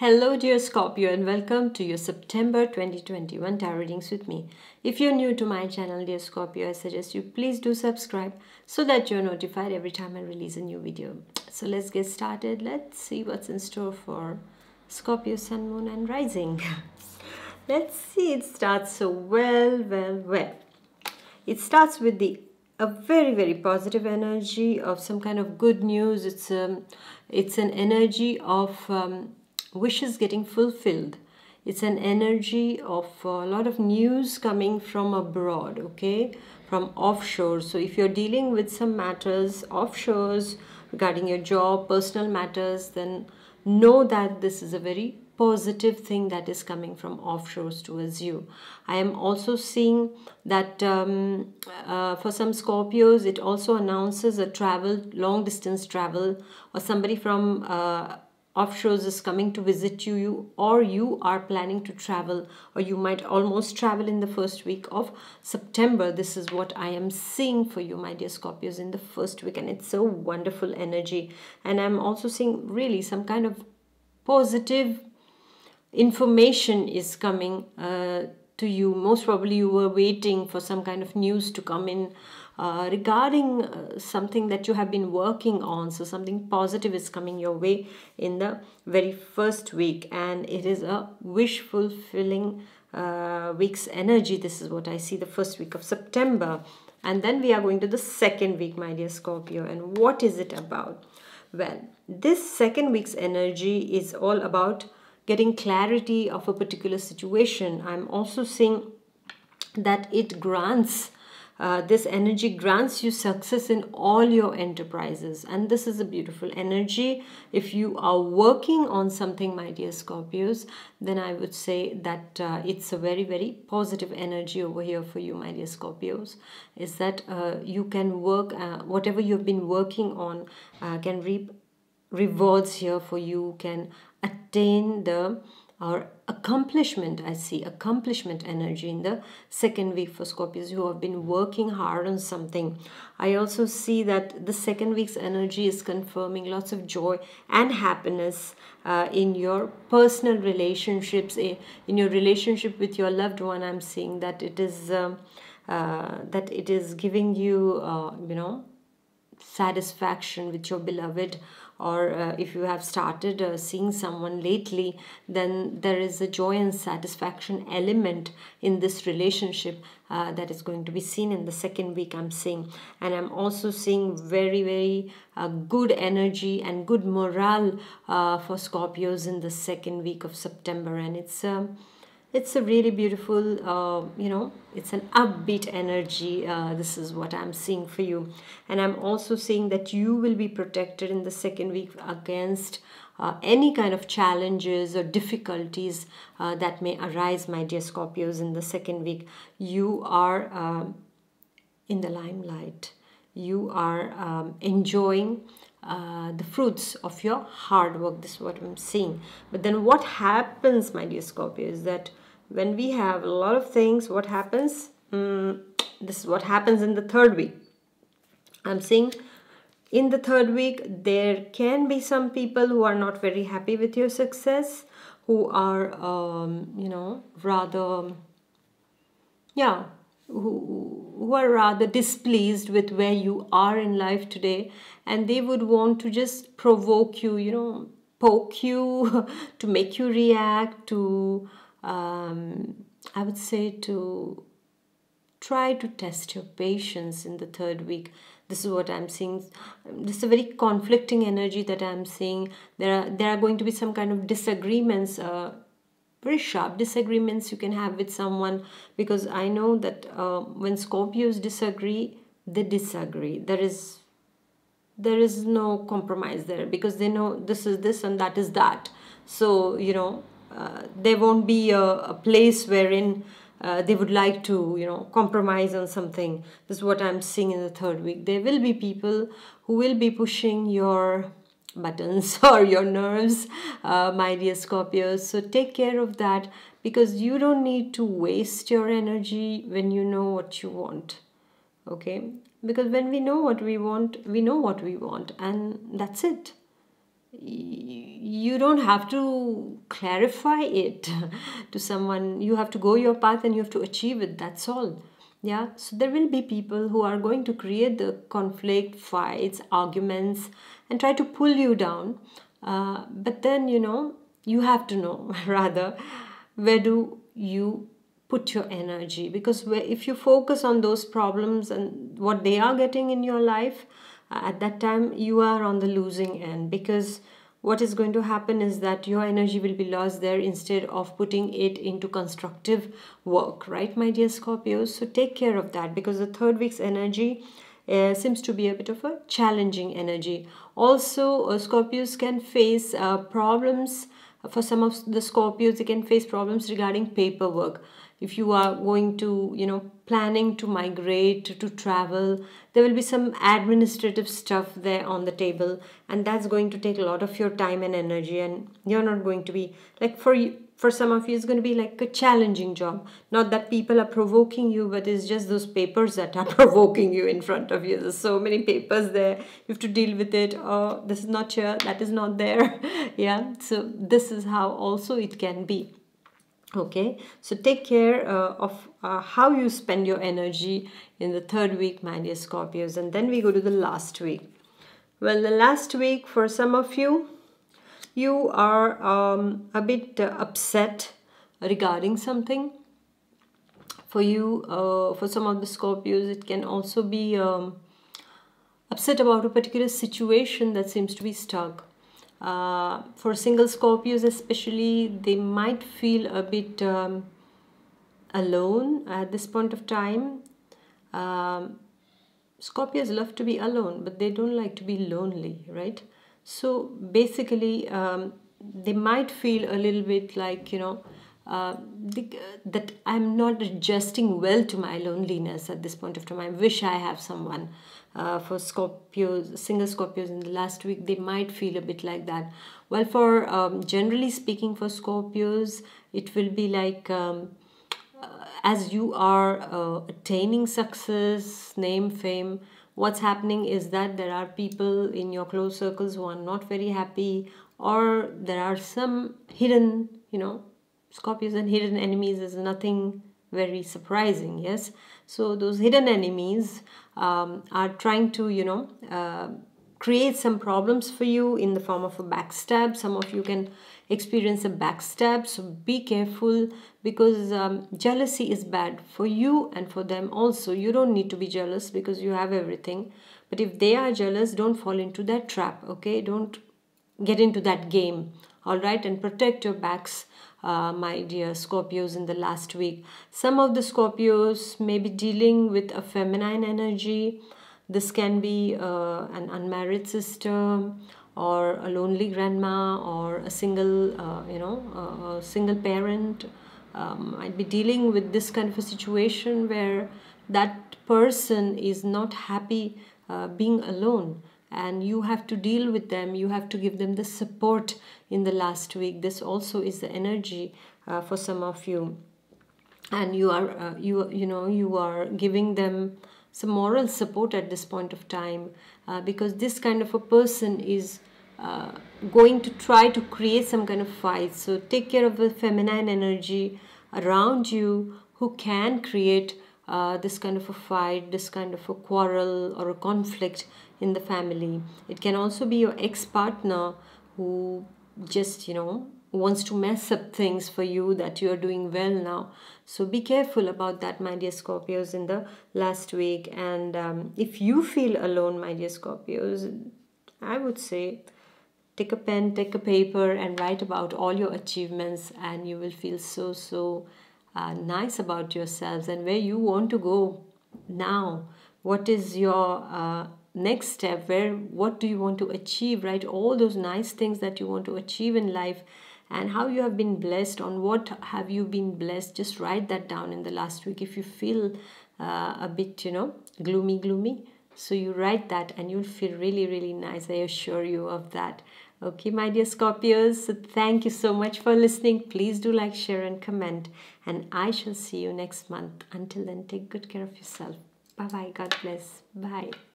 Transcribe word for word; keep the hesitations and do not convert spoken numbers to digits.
Hello dear Scorpio and welcome to your September twenty twenty-one tarot readings with me. If you're new to my channel dear Scorpio, I suggest you please do subscribe so that you're notified every time I release a new video. So let's get started. Let's see what's in store for Scorpio Sun, Moon and Rising. Let's see, it starts so well, well, well. It starts with the a very very positive energy of some kind of good news. It's, um, it's an energy of... Um, wishes getting fulfilled. It's an energy of a lot of news coming from abroad, okay, from offshore. So if you're dealing with some matters offshores regarding your job, personal matters, then know that this is a very positive thing that is coming from offshores towards you. I am also seeing that um, uh, for some Scorpios, it also announces a travel, long distance travel, or somebody from uh, offshores is coming to visit you, you or you are planning to travel, or you might almost travel in the first week of September. This is what I am seeing for you, my dear Scorpios, in the first week, and it's so wonderful energy. And I'm also seeing really some kind of positive information is coming uh, to you. Most probably you were waiting for some kind of news to come in Uh, regarding uh, something that you have been working on. So something positive is coming your way in the very first week, and it is a wish fulfilling uh, week's energy. This is what I see, the first week of September. And then we are going to the second week, my dear Scorpio, and what is it about? Well, this second week's energy is all about getting clarity of a particular situation. I'm also seeing that it grants Uh, this energy grants you success in all your enterprises, and this is a beautiful energy. If you are working on something, my dear Scorpios, then I would say that uh, it's a very very positive energy over here for you, my dear Scorpios, is that uh, you can work, uh, whatever you've been working on uh, can reap rewards here for you, can attain the or accomplishment. I see accomplishment energy in the second week for Scorpios who have been working hard on something. I also see that the second week's energy is confirming lots of joy and happiness uh, in your personal relationships, in your relationship with your loved one. I'm seeing that it is um, uh, that it is giving you uh, you know satisfaction with your beloved, or uh, if you have started uh, seeing someone lately, then there is a joy and satisfaction element in this relationship uh, that is going to be seen in the second week, I'm seeing. And I'm also seeing very very uh, good energy and good morale uh, for Scorpios in the second week of September, and it's um, it's a really beautiful, uh, you know, it's an upbeat energy. Uh, this is what I'm seeing for you. And I'm also seeing that you will be protected in the second week against uh, any kind of challenges or difficulties uh, that may arise, my dear Scorpios, in the second week. You are um, in the limelight. You are um, enjoying Uh, the fruits of your hard work. This is what I'm seeing. But then what happens, my dear Scorpio, is that when we have a lot of things, what happens? Mm, this is what happens in the third week. I'm seeing in the third week there can be some people who are not very happy with your success, who are um, you know rather yeah who, who are rather displeased with where you are in life today, and they would want to just provoke you, you know, poke you to make you react, to, um, I would say, to try to test your patience in the third week. This is what I'm seeing. This is a very conflicting energy that I'm seeing. There are, there are going to be some kind of disagreements, uh, very sharp disagreements you can have with someone, because I know that uh, when Scorpios disagree, they disagree. There is there is no compromise there, because they know this is this and that is that. So, you know, uh, there won't be a, a place wherein uh, they would like to, you know, compromise on something. This is what I'm seeing in the third week. There will be people who will be pushing your buttons or your nerves, uh, my dear Scorpios. So take care of that, because you don't need to waste your energy when you know what you want, okay? Because when we know what we want, we know what we want, and that's it. you don't have to clarify it to someone. You have to go your path and you have to achieve it. That's all. Yeah. So there will be people who are going to create the conflict, fights, arguments, and try to pull you down. Uh, but then, you know, you have to know rather where do you put your energy, because where, if you focus on those problems and what they are getting in your life, at that time you are on the losing end, because what is going to happen is that your energy will be lost there instead of putting it into constructive work, right, my dear Scorpios? So take care of that, because the third week's energy uh, seems to be a bit of a challenging energy. Also, uh, Scorpios can face uh, problems. For some of the Scorpios, they can face problems regarding paperwork. If you are going to, you know, planning to migrate, to, to travel, there will be some administrative stuff there on the table, and that's going to take a lot of your time and energy, and you're not going to be, like for you, for some of you, it's going to be like a challenging job. Not that people are provoking you, but it's just those papers that are provoking you in front of you. There's so many papers there. You have to deal with it. Oh, this is not here. That is not there. Yeah. So this is how also it can be. Okay, so take care uh, of uh, how you spend your energy in the third week, my dear Scorpios. And then we go to the last week. Well, the last week for some of you, you are um, a bit uh, upset regarding something. For you, uh, for some of the Scorpios, it can also be um, upset about a particular situation that seems to be stuck. Uh, for single Scorpios especially, they might feel a bit um, alone at this point of time. Um, Scorpios love to be alone, but they don't like to be lonely, right? So basically, um, they might feel a little bit like, you know, uh, they, uh, that I'm not adjusting well to my loneliness at this point of time. I wish I have someone. Uh, for Scorpios, single Scorpios in the last week, they might feel a bit like that. Well, for um, generally speaking, for Scorpios, it will be like um, uh, as you are uh, attaining success, name, fame, what's happening is that there are people in your close circles who are not very happy, or there are some hidden, you know, Scorpios and hidden enemies is nothing very surprising, yes? So those hidden enemies um, are trying to, you know, uh, create some problems for you in the form of a backstab. Some of you can experience a backstab, so be careful, because um, jealousy is bad for you and for them also. You don't need to be jealous because you have everything. But if they are jealous, don't fall into that trap, okay? Don't get into that game, all right? And protect your backs. Uh, my dear Scorpios in the last week. Some of the Scorpios may be dealing with a feminine energy. This can be uh, an unmarried sister, or a lonely grandma, or a single, uh, you know, uh, single parent. Um, I'd be dealing with this kind of a situation where that person is not happy uh, being alone. And you have to deal with them, you have to give them the support in the last week. This also is the energy uh, for some of you. And you are, uh, you, you know, you are giving them some moral support at this point of time, uh, because this kind of a person is uh, going to try to create some kind of fight. So take care of the feminine energy around you who can create Uh, this kind of a fight, this kind of a quarrel or a conflict in the family. It can also be your ex-partner who just, you know, wants to mess up things for you that you are doing well now. So be careful about that, my dear Scorpios, in the last week. And um, if you feel alone, my dear Scorpios, I would say take a pen, take a paper and write about all your achievements, and you will feel so, so Uh, nice about yourselves and where you want to go now. What is your uh, next step? Where, what do you want to achieve, right? All those nice things that you want to achieve in life, and how you have been blessed, on what have you been blessed. Just write that down in the last week. If you feel uh, a bit, you know, gloomy, gloomy, so you write that and you'll feel really, really nice. I assure you of that. Okay, my dear Scorpios, so thank you so much for listening. Please do like, share and comment. And I shall see you next month. Until then, take good care of yourself. Bye-bye. God bless. Bye.